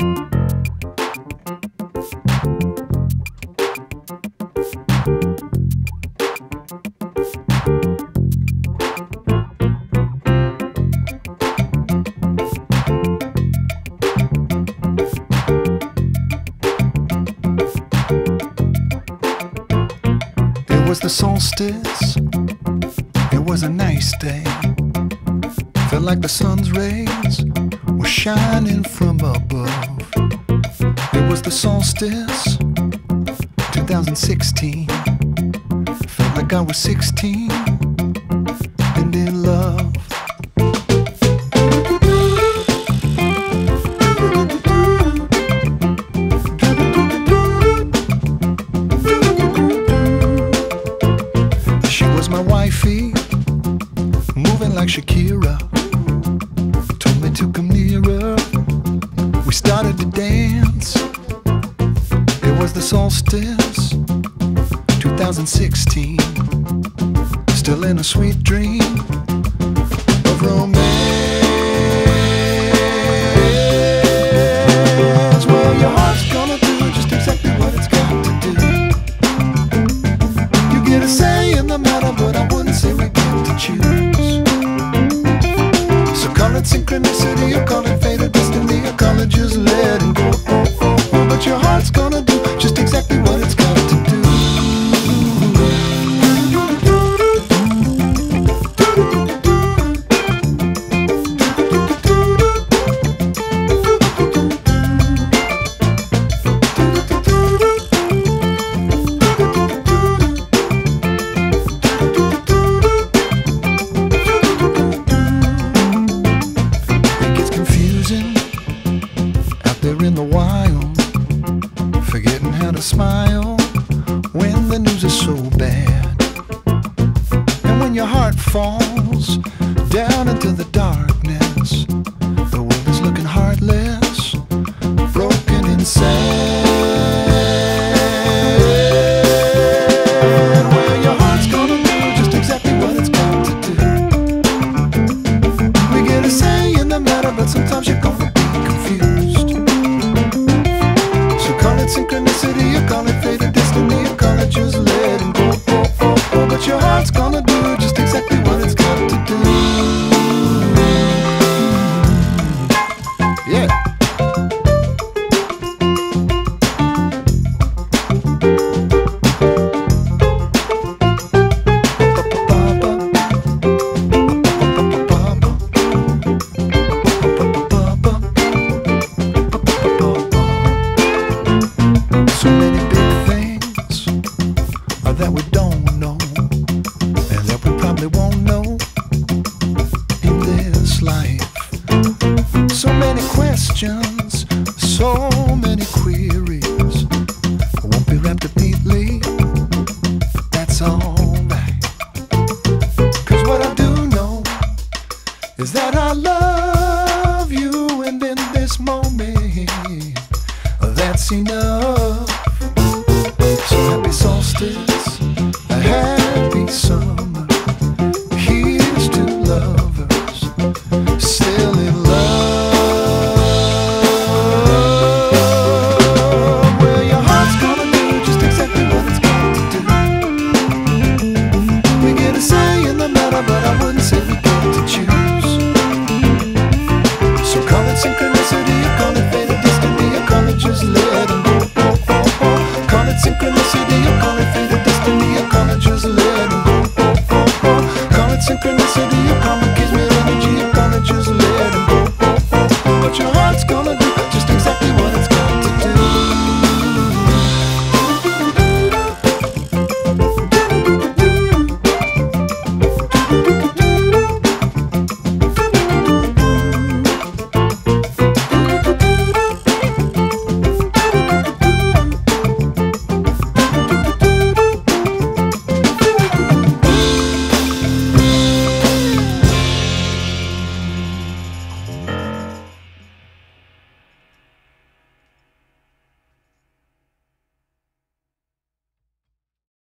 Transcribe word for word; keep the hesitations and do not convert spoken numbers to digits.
It was the solstice, it was a nice day. Felt like the sun's rays were shining from above. It was the solstice, twenty sixteen. Felt like I was sixteen and in love. Moving like Shakira, told me to come nearer. We started to dance. It was the solstice, twenty sixteen. Still in a sweet dream of romance. Well, your heart's gonna do just exactly what it's got to do. You get a say in the matter, but I wouldn't say we get to choose. Synchronicity, you call it fated destiny, you call it just letting go. Oh, oh, oh. But your heart's gonna do just exactly what it's got to do. In the wild, forgetting how to smile when the news is so bad. And when your heart falls down into the darkness, the world is looking heartless, broken and sad. Well, your heart's gonna do just exactly what it's got to do. We get a say in the matter, but sometimes you're gonna be confused. Synchronicity, you call it fated destiny, you call it just letting go. Oh, oh, oh. But your heart's gonna do just exactly what it's got to do. Yeah. That we don't know, and that we probably won't know in this life. So many questions, so many queries. I won't be wrapped up neatly, that's alright. Cause what I do know is that I love you, and in this moment, that's enough. So happy solstice.